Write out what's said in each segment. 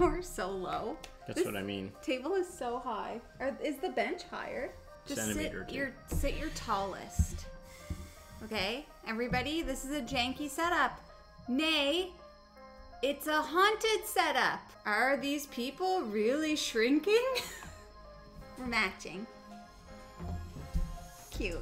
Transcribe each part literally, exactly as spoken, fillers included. We're so low. That's this what I mean. Table is so high. Or is the bench higher? Just Centimeter sit your sit your tallest. Okay, everybody, this is a janky setup. Nay, it's a haunted setup. Are these people really shrinking? We're matching. Cute.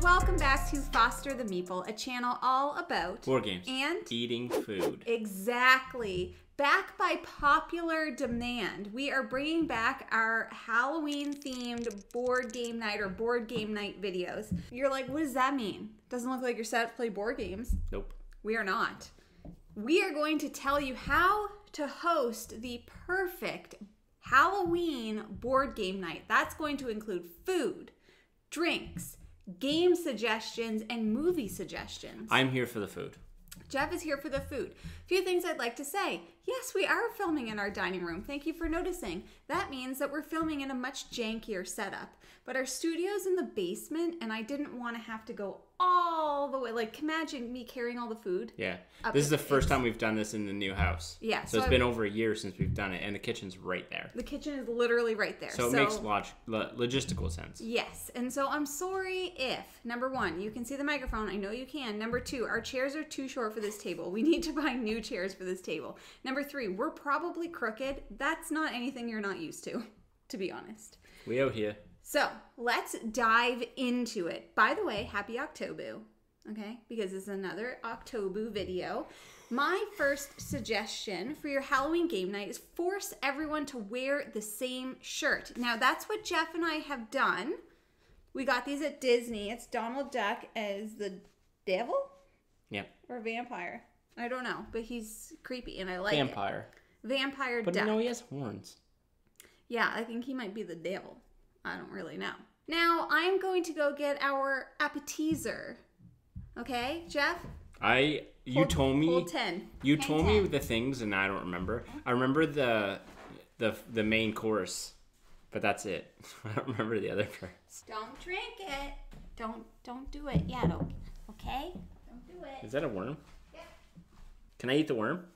Welcome back to Foster the Meeple, a channel all about board games and eating food. Exactly. Back by popular demand, we are bringing back our Halloween-themed board game night or board game night videos. You're like, what does that mean? Doesn't look like you're set up to play board games. Nope. We are not. We are going to tell you how to host the perfect Halloween board game night. That's going to include food, drinks, game suggestions, and movie suggestions. I'm here for the food. Jeff is here for the food. A few things I'd like to say. Yes, we are filming in our dining room. Thank you for noticing. That means that we're filming in a much jankier setup. But our studio's in the basement, and I didn't want to have to go all the way. Like, imagine me carrying all the food. Yeah. This is the first time we've done this in the new house. Yeah. So, so it's I've, been over a year since we've done it, and the kitchen's right there. The kitchen is literally right there. So, so it makes log lo logistical sense. Yes. And so I'm sorry if, number one, you can see the microphone. I know you can. Number two, our chairs are too short for this table. We need to buy new chairs for this table. Number three, we're probably crooked. That's not anything you're not used to, to be honest. We out here. So let's dive into it. By the way, happy October, okay? Because it's another October video. My first suggestion for your Halloween game night is force everyone to wear the same shirt. Now that's what Jeff and I have done. We got these at Disney. It's Donald Duck as the devil? Yep. Or vampire. I don't know, but he's creepy and I like vampire. it. Vampire. Vampire Duck. But no, he has horns. Yeah, I think he might be the devil. I don't really know. Now, I'm going to go get our appetizer. Okay, Jeff? I, you hold, told me. Hold ten. You Hang told ten. me the things and I don't remember. I remember the, the, the main course, but that's it. I don't remember the other parts. Don't drink it. Don't, don't do it yet, okay? Don't do it. Is that a worm? Yeah. Can I eat the worm?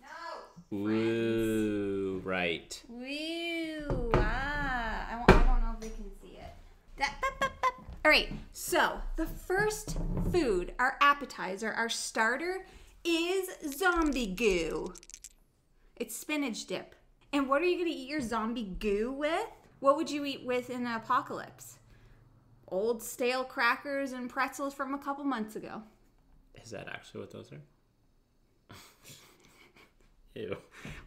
No. Ooh, friends. Right. Ooh, ah. I want they can see it. Da, ba, ba, ba. All right, so the first food, our appetizer, our starter, is zombie goo. It's spinach dip. And what are you going to eat your zombie goo with? What would you eat with in an apocalypse? Old stale crackers and pretzels from a couple months ago. Is that actually what those are? Ew.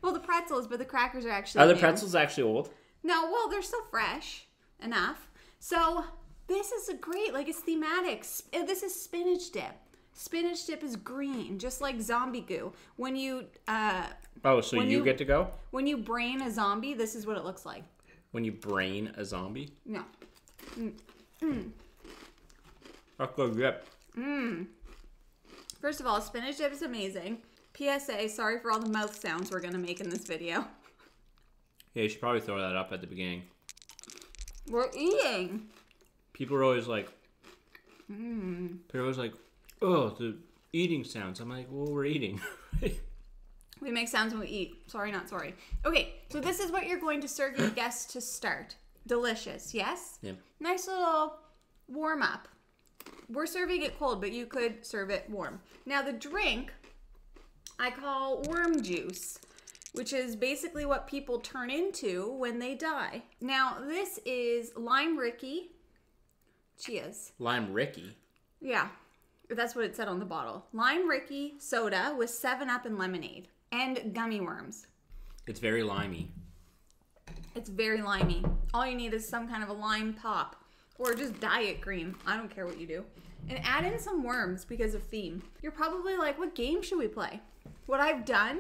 Well, the pretzels, but the crackers are actually Are the new. pretzels actually old? No, well, they're still fresh. Enough. So this is a great, like it's thematic. This is spinach dip. Spinach dip is green, just like zombie goo. When you uh, oh, so you, you get to go when you brain a zombie. This is what it looks like. When you brain a zombie? No. Mm. Mm. That's good dip. Mm. First of all, spinach dip is amazing. P S A. Sorry for all the mouth sounds we're gonna make in this video. Yeah, you should probably throw that up at the beginning. We're eating. People are always like, mm. People are always like, oh, the eating sounds. I'm like, well, we're eating. We make sounds when we eat. Sorry, not sorry. Okay, so this is what you're going to serve your guests to start. Delicious, yes? Yeah. Nice little warm up. We're serving it cold, but you could serve it warm. Now the drink I call worm juice, which is basically what people turn into when they die. Now, this is Lime Ricky. Cheers. Lime Ricky? Yeah. That's what it said on the bottle. Lime Ricky soda with seven up and lemonade. And gummy worms. It's very limey. It's very limey. All you need is some kind of a lime pop. Or just diet cream. I don't care what you do. And add in some worms because of theme. You're probably like, what game should we play? What I've done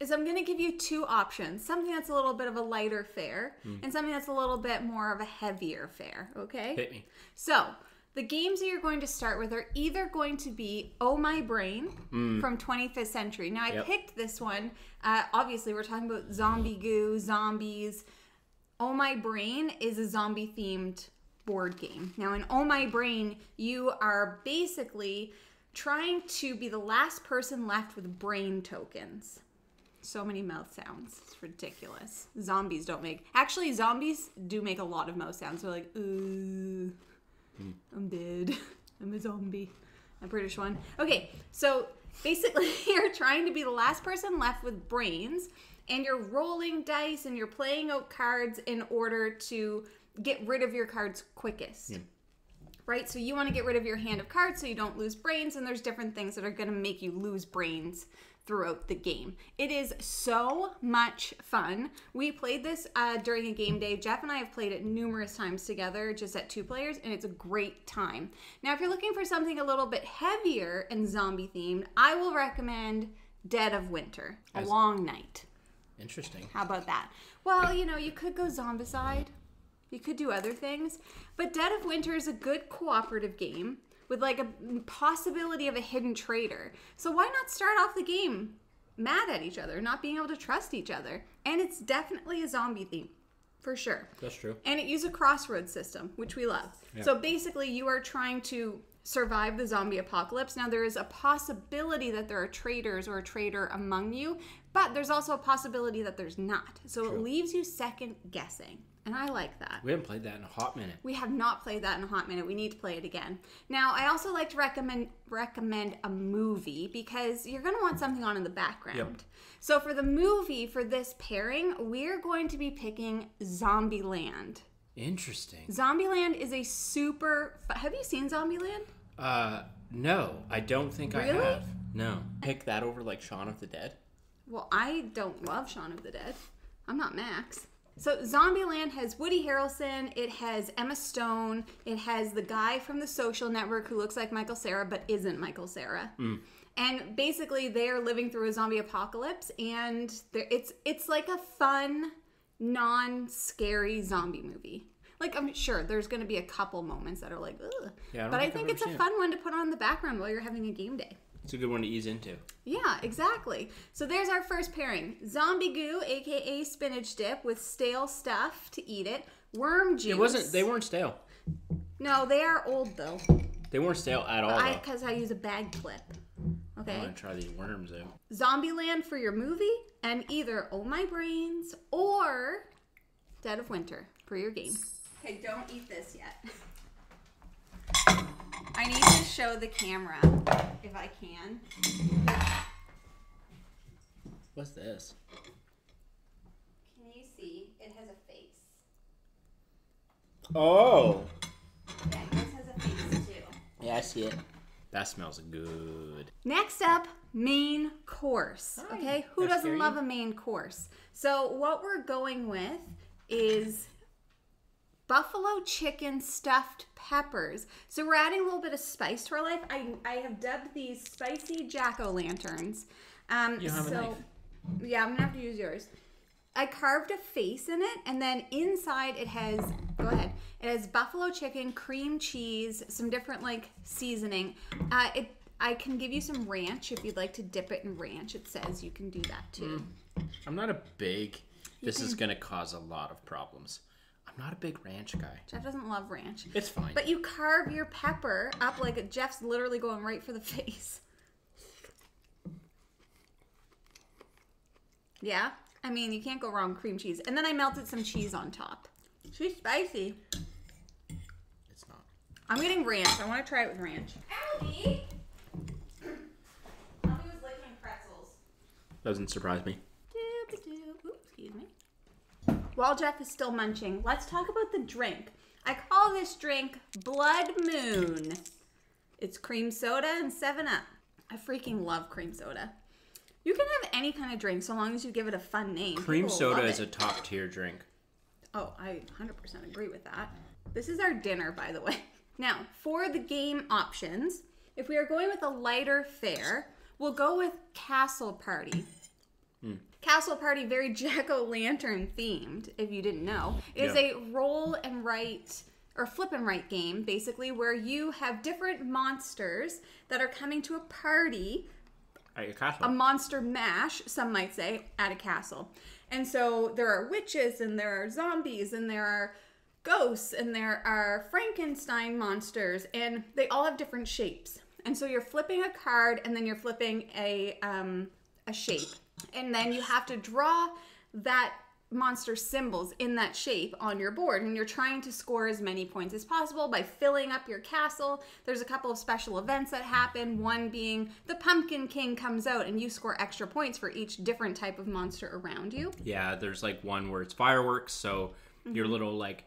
is I'm going to give you two options. Something that's a little bit of a lighter fare mm. and something that's a little bit more of a heavier fare, okay? Hit me. So, the games that you're going to start with are either going to be Oh My Brain mm. from twenty-fifth century. Now, I yep. picked this one. Uh, obviously, we're talking about zombie goo, zombies. Oh My Brain is a zombie-themed board game. Now, in Oh My Brain, you are basically trying to be the last person left with brain tokens. So many mouth sounds. It's ridiculous. Zombies don't make... Actually, zombies do make a lot of mouth sounds. They're like, ooh, I'm dead. I'm a zombie. A British one. Okay, so basically you're trying to be the last person left with brains, and you're rolling dice and you're playing out cards in order to get rid of your cards quickest. Yeah. Right? So you want to get rid of your hand of cards so you don't lose brains, and there's different things that are going to make you lose brains throughout the game. It is so much fun. We played this uh, during a game day. Jeff and I have played it numerous times together, just at two players, and it's a great time. Now, if you're looking for something a little bit heavier and zombie-themed, I will recommend Dead of Winter: A Long Night. Interesting. How about that? Well, you know, you could go Zombicide. You could do other things. But Dead of Winter is a good cooperative game with like a possibility of a hidden traitor. So why not start off the game mad at each other, not being able to trust each other? And it's definitely a zombie theme, for sure. That's true. And it uses a crossroads system, which we love. Yeah. So basically you are trying to survive the zombie apocalypse. Now there is a possibility that there are traitors or a traitor among you, but there's also a possibility that there's not. So true. It leaves you second guessing. And I like that. We haven't played that in a hot minute. We have not played that in a hot minute. We need to play it again. Now, I also like to recommend recommend a movie because you're going to want something on in the background. Yep. So for the movie, for this pairing, we're going to be picking Zombieland. Interesting. Zombieland is a super... Have you seen Zombieland? Uh, no, I don't think really? I have. No. Pick that over like Shaun of the Dead? Well, I don't love Shaun of the Dead. I'm not Max. So Zombieland has Woody Harrelson, it has Emma Stone, it has the guy from The Social Network who looks like Michael Cera but isn't Michael Cera. Mm. And basically they are living through a zombie apocalypse, and it's it's like a fun, non-scary zombie movie. Like, I'm sure there's going to be a couple moments that are like, ugh. Yeah, I but I think it's a fun it. one to put on the background while you're having a game day. It's a good one to ease into. Yeah, exactly. So there's our first pairing. Zombie goo, a k a spinach dip, with stale stuff to eat it. Worm juice. It wasn't, they weren't stale. No, they are old, though. They weren't stale at all, though. Because I use a bag clip. Okay. I want to try these worms, though. Zombieland for your movie, and either Oh My Brains or Dead of Winter for your game. Okay, don't eat this yet. I need to show the camera, if I can. What's this? Can you see? It has a face. Oh! Yeah, this has a face too. Yeah, I see it. That smells good. Next up, main course. Hi. Okay, who That's doesn't scary. love a main course? So what we're going with is buffalo chicken stuffed peppers. So we're adding a little bit of spice to our life. I, I have dubbed these spicy jack-o'-lanterns. Um, you don't so, have a knife. Yeah, I'm going to have to use yours. I carved a face in it, and then inside it has, go ahead, it has buffalo chicken, cream cheese, some different, like, seasoning. Uh, it, I can give you some ranch if you'd like to dip it in ranch. It says you can do that, too. Mm. I'm not a big, you this can, is going to cause a lot of problems. I'm not a big ranch guy. Jeff doesn't love ranch. It's fine. But you carve your pepper up like a, Jeff's literally going right for the face. Yeah? I mean, you can't go wrong with cream cheese. And then I melted some cheese on top. She's spicy. It's not. I'm getting ranch. I want to try it with ranch. Albie! Albie was licking pretzels. Doesn't surprise me. Doop-a-doop. Oops, excuse me. While Jeff is still munching, let's talk about the drink. I call this drink Blood Moon. It's cream soda and seven up. I freaking love cream soda. You can have any kind of drink so long as you give it a fun name. Cream soda is a top tier drink. Oh, I one hundred percent agree with that. This is our dinner, by the way. Now, for the game options, if we are going with a lighter fare, we'll go with Castle Party. Mm. Castle Party, very jack-o'-lantern themed, if you didn't know, is yeah. a roll and write or flip and write game, basically, where you have different monsters that are coming to a party At your castle. A monster mash, some might say, at a castle. And so there are witches, and there are zombies, and there are ghosts, and there are Frankenstein monsters, and they all have different shapes. And so you're flipping a card, and then you're flipping a, um, a shape. And then you have to draw that monster symbols in that shape on your board, and you're trying to score as many points as possible by filling up your castle. There's a couple of special events that happen, one being the Pumpkin King comes out and you score extra points for each different type of monster around you. Yeah, there's like one where it's fireworks, so mm-hmm. your little like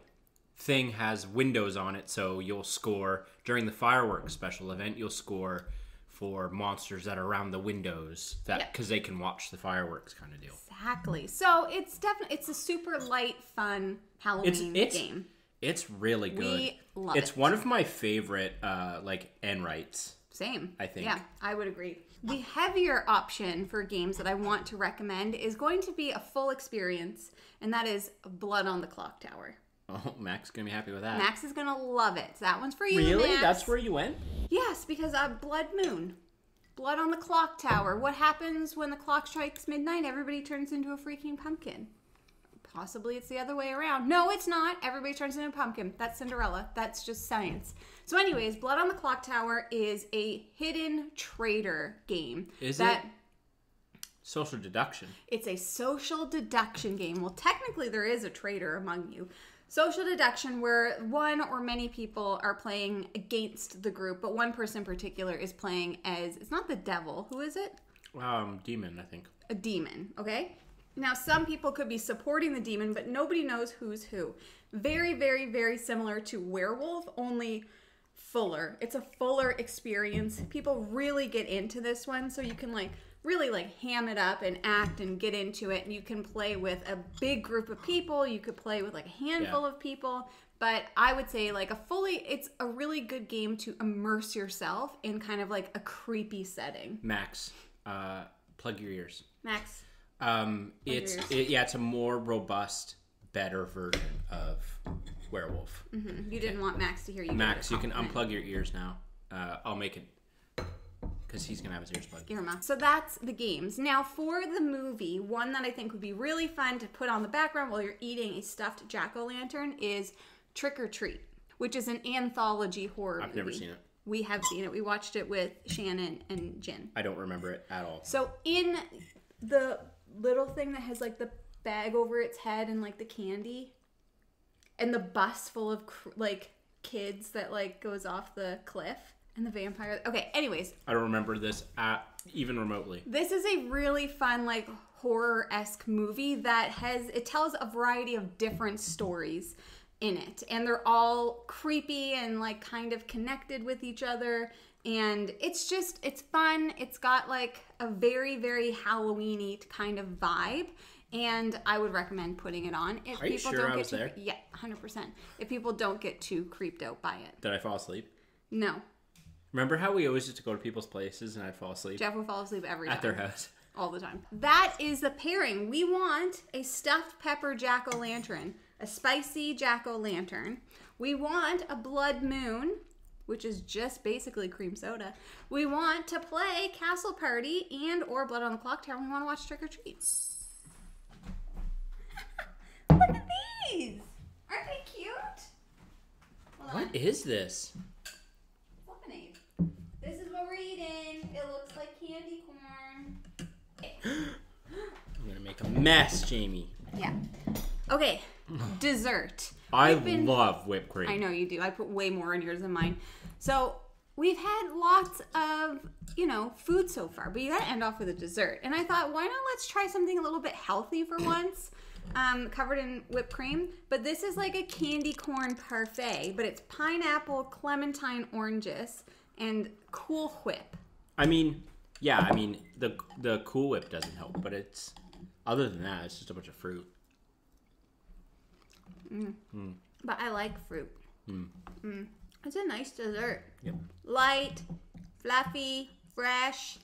thing has windows on it, so you'll score during the fireworks special event, you'll score for monsters that are around the windows, that because yep. they can watch the fireworks kind of deal. Exactly. So it's definitely it's a super light, fun Halloween it's, it's, game. It's really good. We love it's it. It's one of my favorite, uh, like end rights. Same. I think. Yeah, I would agree. The heavier option for games that I want to recommend is going to be a full experience, and that is Blood on the Clock Tower. Oh, Max is going to be happy with that. Max is going to love it. So that one's for you, Really? Max. That's where you went? Yes, because uh, Blood Moon. Blood on the Clock Tower. What happens when the clock strikes midnight? Everybody turns into a freaking pumpkin. Possibly it's the other way around. No, it's not. Everybody turns into a pumpkin. That's Cinderella. That's just science. So anyways, Blood on the Clock Tower is a hidden traitor game. Is that it? Social deduction. It's a social deduction game. Well, technically there is a traitor among you. Social deduction, where one or many people are playing against the group, but one person in particular is playing as, it's not the devil, who is it? Um, demon, I think. A demon, okay? Now, some people could be supporting the demon, but nobody knows who's who. Very, very, very similar to Werewolf, only fuller. It's a fuller experience. People really get into this one, so you can, like, really like ham it up and act and get into it, and you can play with a big group of people, you could play with like a handful yeah. of people, but I would say like a fully it's a really good game to immerse yourself in kind of like a creepy setting. Max, uh plug your ears. Max. Um plug it's it, yeah, it's a more robust, better version of Werewolf. Mm-hmm. You didn't want Max to hear you. Max, you can unplug your ears now. Uh I'll make it because he's going to have his ears plugged. Irma. So that's the games. Now for the movie, one that I think would be really fun to put on the background while you're eating a stuffed jack-o'-lantern is Trick 'r Treat, which is an anthology horror I've movie. I've never seen it. We have seen it. We watched it with Shannon and Jen. I don't remember it at all. So in the little thing that has like the bag over its head and like the candy and the bus full of like kids that like goes off the cliff. And the vampire. Okay, anyways. I don't remember this at, even remotely. This is a really fun, like, horror-esque movie that has, it tells a variety of different stories in it. And they're all creepy and, like, kind of connected with each other. And it's just, it's fun. It's got, like, a very, very Halloween-y kind of vibe. And I would recommend putting it on. If Are you people sure don't I get was too, there? Yeah, one hundred percent. If people don't get too creeped out by it. Did I fall asleep? No. Remember how we always used to go to people's places and I'd fall asleep? Jeff would fall asleep every time. At their house. All the time. That is the pairing. We want a stuffed pepper jack-o'-lantern, a spicy jack-o'-lantern. We want a Blood Moon, which is just basically cream soda. We want to play Castle Party and or Blood on the Clock Tower. We want to watch Trick 'r Treat. Look at these! Aren't they cute? Hold on. What is this? This is what we're eating. It looks like candy corn. Okay. I'm going to make a mess, Jamie. Yeah. Okay. Dessert. I been, love whipped cream. I know you do. I put way more in yours than mine. So we've had lots of, you know, food so far, but you got to end off with a dessert. And I thought, why not let's try something a little bit healthy for once, um, covered in whipped cream. But this is like a candy corn parfait, but it's pineapple, clementine, oranges. And Cool Whip. I mean, yeah, I mean, the the Cool Whip doesn't help, but it's, other than that, it's just a bunch of fruit. Mm. Mm. But I like fruit. Mm. Mm. It's a nice dessert. Yep. Light, fluffy, fresh,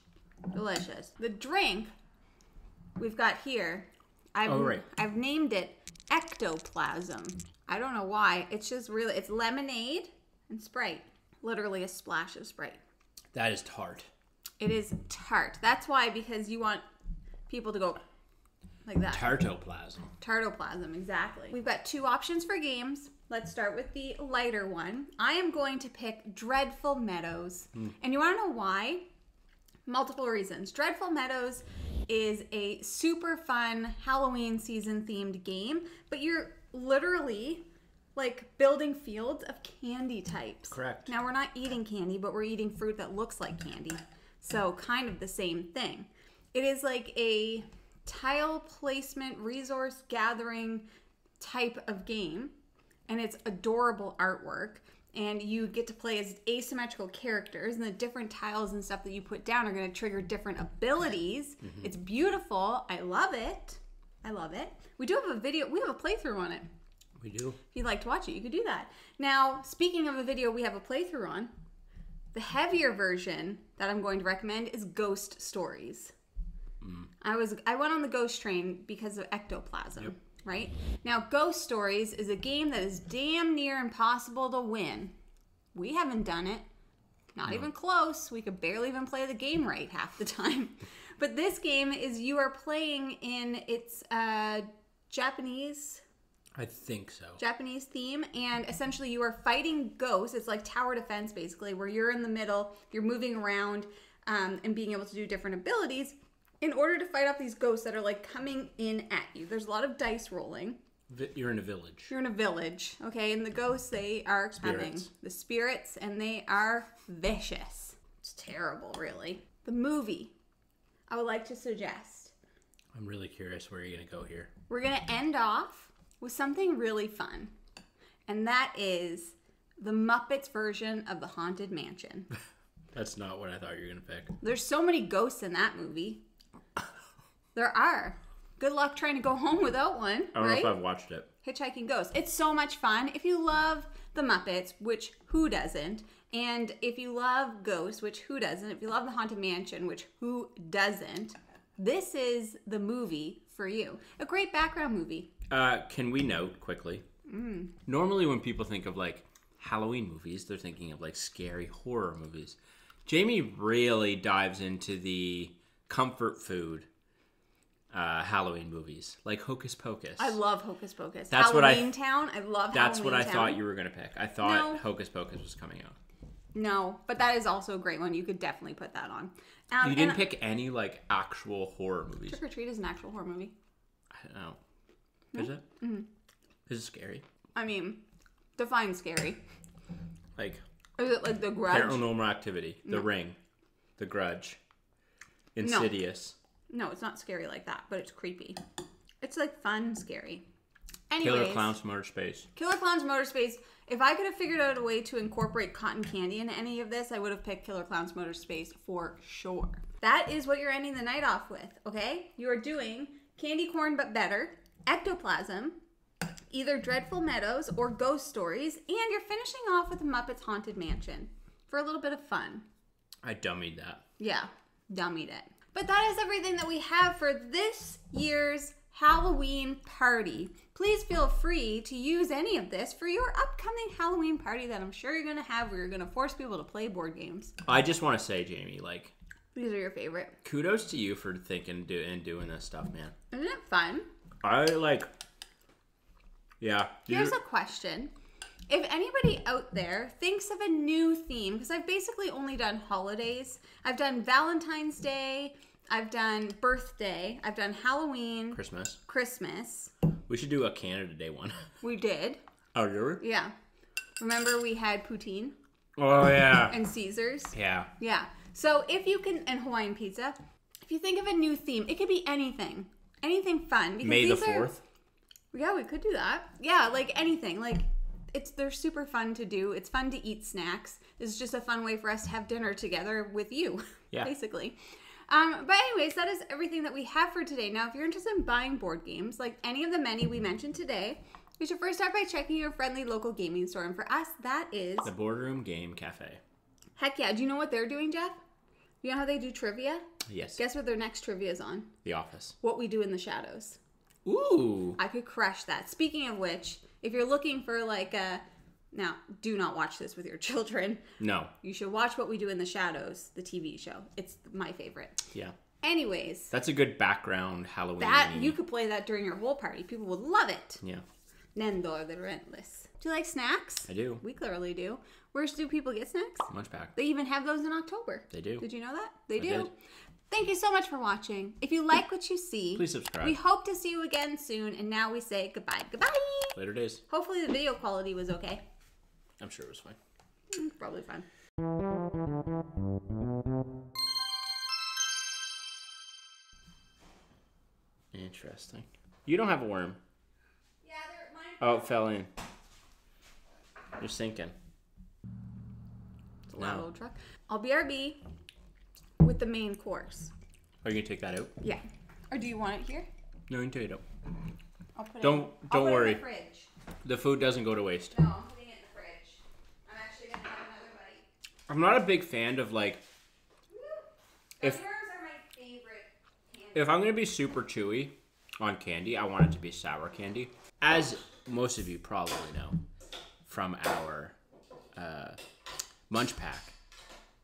delicious. The drink we've got here, I've, oh, right. I've named it Ectoplasm. I don't know why. It's just really, it's lemonade and Sprite. Literally a splash of Sprite. That is tart. It is tart. That's why, because you want people to go like that. Tartoplasm. Tartoplasm, exactly. We've got two options for games. Let's start with the lighter one. I am going to pick Dreadful Meadows. Mm. And you want to know why? Multiple reasons. Dreadful Meadows is a super fun Halloween season themed game, but you're literally like building fields of candy types. Correct. Now, we're not eating candy, but we're eating fruit that looks like candy. So kind of the same thing. It is like a tile placement, resource gathering type of game. And it's adorable artwork. And you get to play as asymmetrical characters. And the different tiles and stuff that you put down are going to trigger different abilities. Mm-hmm. It's beautiful. I love it. I love it. We do have a video. We have a playthrough on it. We do. If you'd like to watch it, you could do that. Now, speaking of a video we have a playthrough on, the heavier version that I'm going to recommend is Ghost Stories. Mm. I was I went on the ghost train because of ectoplasm, yep. Right? Now, Ghost Stories is a game that is damn near impossible to win. We haven't done it. Not no. even close. We could barely even play the game right half the time. But this game is you are playing in its uh, Japanese... I think so. Japanese theme, and essentially you are fighting ghosts. It's like tower defense, basically, where you're in the middle, you're moving around, um, and being able to do different abilities in order to fight off these ghosts that are like coming in at you. There's a lot of dice rolling. You're in a village. You're in a village, okay? And the ghosts, they are spirits. coming. The spirits, and they are vicious. It's terrible, really. The movie I would like to suggest. I'm really curious where you're going to go here. We're going to end off with something really fun, and that is the Muppets version of the Haunted Mansion. That's not what I thought you were gonna pick. There's so many ghosts in that movie. There are. Good luck trying to go home without one. I don't right? know if I've watched it. Hitchhiking Ghosts. It's so much fun. If you love the Muppets, which who doesn't, and if you love ghosts, which who doesn't, if you love the Haunted Mansion, which who doesn't, this is the movie for you. A great background movie. Uh, can we note quickly? Mm. Normally when people think of like Halloween movies, they're thinking of like scary horror movies. Jamie really dives into the comfort food uh, Halloween movies, like Hocus Pocus. I love Hocus Pocus. That's Halloweentown. I, I love Halloweentown. That's Halloween what I Town. Thought you were going to pick. I thought no. Hocus Pocus was coming out. No, but that is also a great one. You could definitely put that on. Um, you didn't pick any like actual horror movies. Trick 'r Treat is an actual horror movie. I don't know. Is it? Mm-hmm. Is it scary? I mean, define scary. Like, is it like The Grudge? Paranormal Activity, The no. Ring, The Grudge, Insidious. No. no, it's not scary like that, but it's creepy. It's like fun scary. Anyways, Killer Klowns from Outer Space. Killer Klowns from Outer Space. If I could have figured out a way to incorporate cotton candy into any of this, I would have picked Killer Klowns from Outer Space for sure. That is what you're ending the night off with, okay? You are doing candy corn but better, ectoplasm, either Dreadful Meadows or Ghost Stories, and you're finishing off with the Muppets Haunted Mansion for a little bit of fun. I dummied that. Yeah, dummied it. But that is everything that we have for this year's Halloween party. Please feel free to use any of this for your upcoming Halloween party that I'm sure you're going to have, where you're going to force people to play board games. I just want to say, Jamie, like, these are your favorite. Kudos to you for thinking do, and doing this stuff, man. Isn't it fun? I like, yeah. Here's a question. If anybody out there thinks of a new theme, because I've basically only done holidays. I've done Valentine's Day. I've done birthday. I've done Halloween. Christmas. Christmas. We should do a Canada Day one. We did. Oh, really? Yeah. Remember we had poutine? Oh, yeah. And Caesars? Yeah. Yeah. So if you can, and Hawaiian pizza, if you think of a new theme, it could be anything. Anything fun. Because May the fourth? Yeah, we could do that. Yeah, like anything. Like, it's they're super fun to do. It's fun to eat snacks. It's just a fun way for us to have dinner together with you, yeah. basically. Um, but anyways, that is everything that we have for today. Now, if you're interested in buying board games, like any of the many we mentioned today, you should first start by checking your friendly local gaming store. And for us, that is The Boardroom Game Cafe. Heck yeah. Do you know what they're doing, Jeff? You know how they do trivia? Yes. Guess what their next trivia is on? The Office. What We Do in the Shadows. Ooh. I could crush that. Speaking of which, if you're looking for like a Now, do not watch this with your children. No. You should watch What We Do in the Shadows, the T V show. It's my favorite. Yeah. Anyways. That's a good background Halloween. That, you could play that during your whole party. People would love it. Yeah. Nendor the Relentless. Do you like snacks? I do. We clearly do. Where do people get snacks? MunchPak. They even have those in October. They do. Did you know that? They I do. Did. Thank you so much for watching. If you like what you see, please subscribe. We hope to see you again soon. And now we say goodbye. Goodbye. Later days. Hopefully the video quality was okay. I'm sure it was fine. Mm, probably fine. Interesting. You don't have a worm. Yeah, there, mine. Oh, it fell in. You're sinking. It's a loud old truck. I'll B R B with the main course. Are you gonna take that out? Yeah. Or do you want it here? No, you can take it out. I'll put don't it, don't I'll put worry. It in the fridge. The food doesn't go to waste. No, I'm putting it in the fridge. I'm actually gonna have another bite. I'm not a big fan of like. If, If I'm going to be super chewy on candy, I want it to be sour candy. As most of you probably know from our uh, munch pack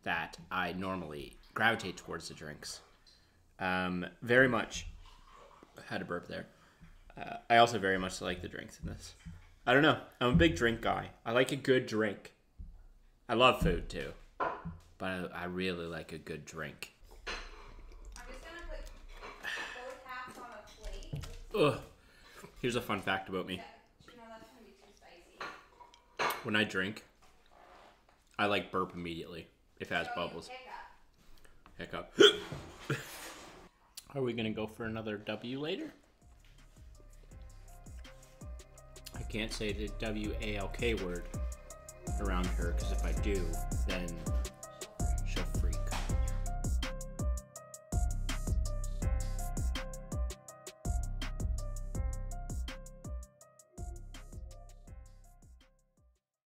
that I normally gravitate towards the drinks. Um, very much. Had a burp there. Uh, I also very much like the drinks in this. I don't know. I'm a big drink guy. I like a good drink. I love food too. But I, I really like a good drink. Ugh. Here's a fun fact about me. When I drink, I like burp immediately if it has bubbles. Hiccup. Are we gonna go for another W later? I can't say the W A L K word around her because if I do, then